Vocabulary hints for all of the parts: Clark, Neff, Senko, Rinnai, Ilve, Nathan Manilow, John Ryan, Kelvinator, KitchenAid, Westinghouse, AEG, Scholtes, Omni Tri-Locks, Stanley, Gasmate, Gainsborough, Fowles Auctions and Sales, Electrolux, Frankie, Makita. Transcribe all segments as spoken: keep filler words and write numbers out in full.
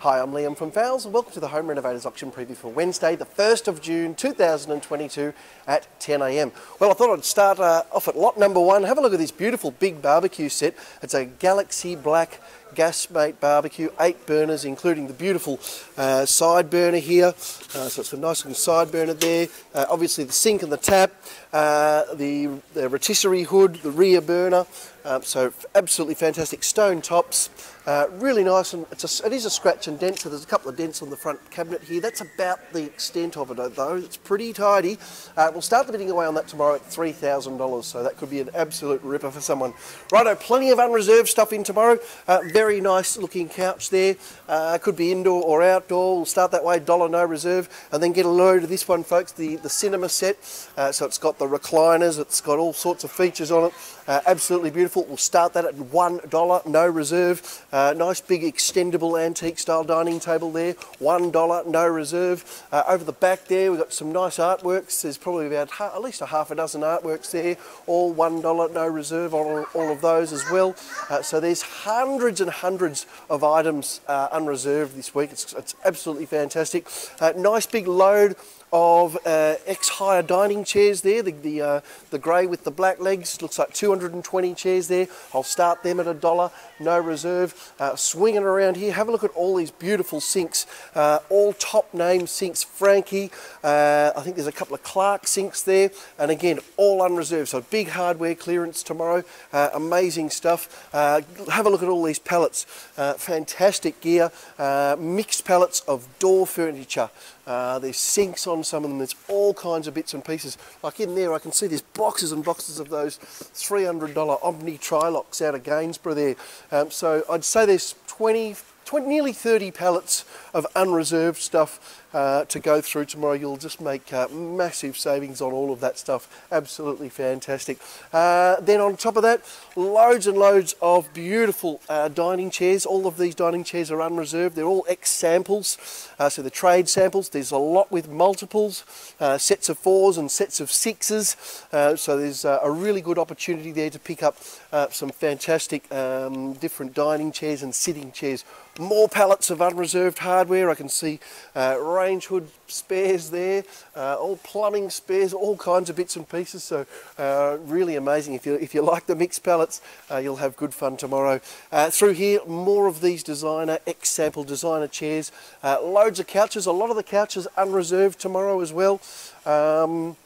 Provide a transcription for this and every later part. Hi, I'm Liam from Fowles and welcome to the Home Renovators Auction Preview for Wednesday the first of June two thousand twenty-two at ten A M. Well, I thought I'd start uh, off at lot number one. Have a look at this beautiful big barbecue set. It's a Galaxy Black Gasmate barbecue, eight burners including the beautiful uh, side burner here. Uh, so it's a nice looking side burner there. Uh, obviously the sink and the tap, uh, the, the rotisserie hood, the rear burner. Um, so absolutely fantastic stone tops, uh, really nice, and it's a, it is a scratch and dent, so there's a couple of dents on the front cabinet here. That's about the extent of it though. It's pretty tidy. Uh, we'll start the bidding away on that tomorrow at three thousand dollars, so that could be an absolute ripper for someone. Righto, plenty of unreserved stuff in tomorrow. Uh, very nice looking couch there, uh, could be indoor or outdoor. We'll start that way, dollar no reserve, and then get a load of this one folks, the, the cinema set. Uh, so it's got the recliners, it's got all sorts of features on it, uh, absolutely beautiful. We'll start that at one dollar, no reserve. Uh, nice big extendable antique style dining table there, one dollar, no reserve. Uh, over the back there, we've got some nice artworks. There's probably about ha at least a half a dozen artworks there, all one dollar, no reserve on all, all of those as well. Uh, so there's hundreds and hundreds of items uh, unreserved this week. It's, it's absolutely fantastic. Uh, nice big load of uh, ex-hire dining chairs there, the the, uh, the grey with the black legs, looks like two hundred and twenty chairs there. I'll start them at a dollar, no reserve. Uh, swinging around here, have a look at all these beautiful sinks, uh, all top name sinks, Frankie, uh, I think there's a couple of Clark sinks there, and again, all unreserved, so big hardware clearance tomorrow, uh, amazing stuff. Uh, have a look at all these pallets, uh, fantastic gear, uh, mixed pallets of door furniture. Uh, there's sinks on some of them, there's all kinds of bits and pieces. Like in there I can see there's boxes and boxes of those three hundred dollar Omni Tri-Locks out of Gainsborough there. Um, so I'd say there's twenty, twenty, nearly thirty pallets of unreserved stuff uh, to go through tomorrow. You'll just make uh, massive savings on all of that stuff. Absolutely fantastic. Uh, then on top of that, loads and loads of beautiful uh, dining chairs. All of these dining chairs are unreserved. They're all ex-samples, uh, so the trade samples. There's a lot with multiples, uh, sets of fours and sets of sixes. Uh, so there's uh, a really good opportunity there to pick up uh, some fantastic um, different dining chairs and sitting chairs. More pallets of unreserved hardware. I can see uh, range hood spares there, uh, all plumbing spares, all kinds of bits and pieces. So uh, really amazing. If you if you like the mixed pallets, uh, you'll have good fun tomorrow. Uh, through here, more of these designer ex-sample designer chairs. Uh, loads of couches. A lot of the couches unreserved tomorrow as well. Um,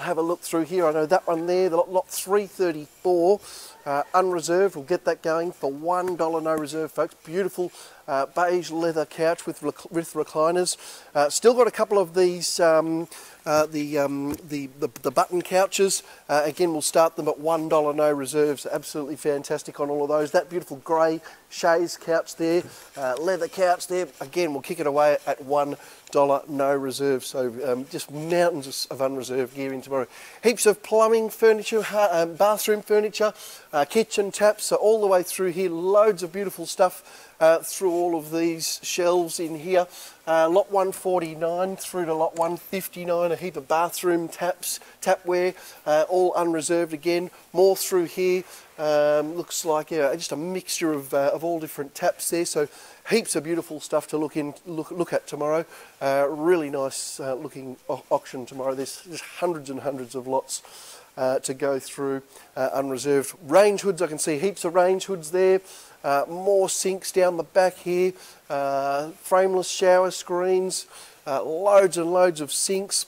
have a look through here. I know that one there, the lot, lot three thirty-four, uh, unreserved. We'll get that going for one dollar no reserve, folks. Beautiful uh, beige leather couch with, rec with recliners. Uh, still got a couple of these, um, uh, the, um, the, the the button couches. Uh, again, we'll start them at one dollar no reserves. Absolutely fantastic on all of those. That beautiful grey chaise couch there, uh, leather couch there. Again, we'll kick it away at one dollar. Dollar, no reserve, so um, just mountains of unreserved gear in tomorrow. Heaps of plumbing furniture, um, bathroom furniture, uh, kitchen taps, so all the way through here, loads of beautiful stuff uh, through all of these shelves in here. Uh, lot one forty-nine through to lot one fifty-nine, a heap of bathroom taps, tapware, uh, all unreserved again. More through here, um, looks like yeah, just a mixture of, uh, of all different taps there, so heaps of beautiful stuff to look in, look, look at tomorrow. Uh, really nice uh, looking auction tomorrow. There's just hundreds and hundreds of lots uh, to go through uh, unreserved. Range hoods, I can see heaps of range hoods there. Uh, more sinks down the back here. Uh, frameless shower screens. Uh, loads and loads of sinks.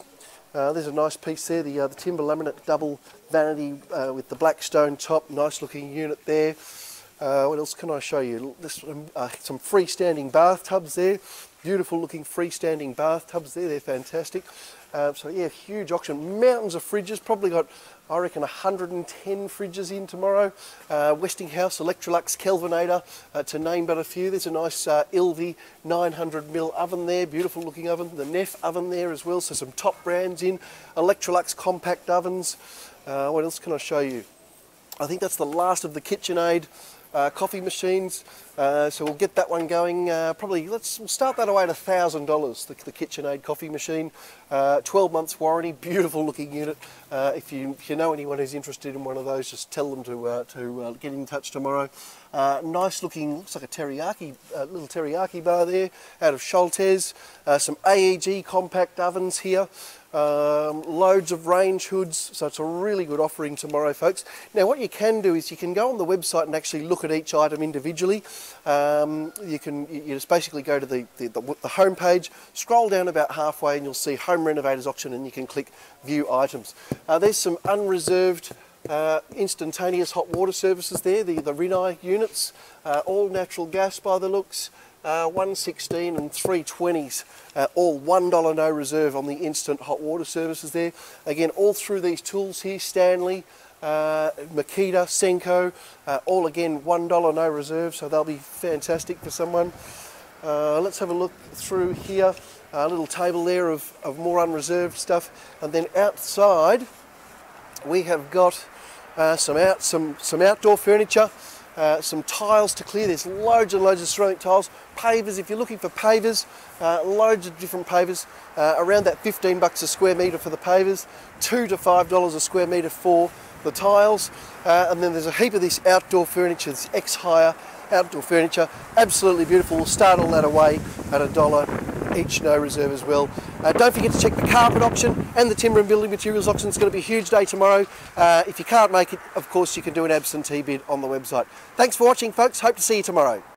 Uh, there's a nice piece there, the, uh, the timber laminate double vanity uh, with the black stone top. Nice looking unit there. Uh, what else can I show you? This, uh, some freestanding bathtubs there. Beautiful looking freestanding bathtubs there. They're fantastic. Uh, so yeah, huge auction. Mountains of fridges. Probably got, I reckon, one hundred and ten fridges in tomorrow. Uh, Westinghouse, Electrolux, Kelvinator, uh, to name but a few. There's a nice uh, Ilve nine hundred mil oven there. Beautiful looking oven. The Neff oven there as well. So some top brands in. Electrolux compact ovens. Uh, what else can I show you? I think that's the last of the KitchenAid Uh, coffee machines, uh, so we'll get that one going. Uh, probably let's we'll start that away at a thousand dollars. The KitchenAid coffee machine, uh, twelve months warranty, beautiful looking unit. Uh, if you if you know anyone who's interested in one of those, just tell them to uh, to uh, get in touch tomorrow. Uh, nice looking, looks like a teriyaki, uh, little teriyaki bar there out of Scholtes. Uh, some A E G compact ovens here. Um, loads of range hoods, so it's a really good offering tomorrow, folks. Now what you can do is you can go on the website and actually look at each item individually. Um, you can you just basically go to the, the, the, the home page, scroll down about halfway and you'll see Home Renovators Auction and you can click View Items. Uh, there's some unreserved Uh, instantaneous hot water services there, the, the Rinnai units, uh, all natural gas by the looks, uh, one sixteen and three twenties, uh, all one dollar no reserve on the instant hot water services there. Again, all through these tools here, Stanley, uh, Makita, Senko, uh, all again one dollar no reserve, so they'll be fantastic for someone. Uh, let's have a look through here, a uh, little table there of, of more unreserved stuff, and then outside we have got uh, some out some some outdoor furniture, uh, some tiles to clear. There's loads and loads of ceramic tiles, pavers. If you're looking for pavers, uh, loads of different pavers, uh, around that fifteen bucks a square metre for the pavers, two to five dollars a square metre for the tiles, uh, and then there's a heap of this outdoor furniture, this ex-hire outdoor furniture, absolutely beautiful. We'll start all that away at a dollar each no reserve as well. Uh, don't forget to check the carpet auction and the timber and building materials auction. It's going to be a huge day tomorrow. Uh, if you can't make it, of course you can do an absentee bid on the website. Thanks for watching, folks. Hope to see you tomorrow.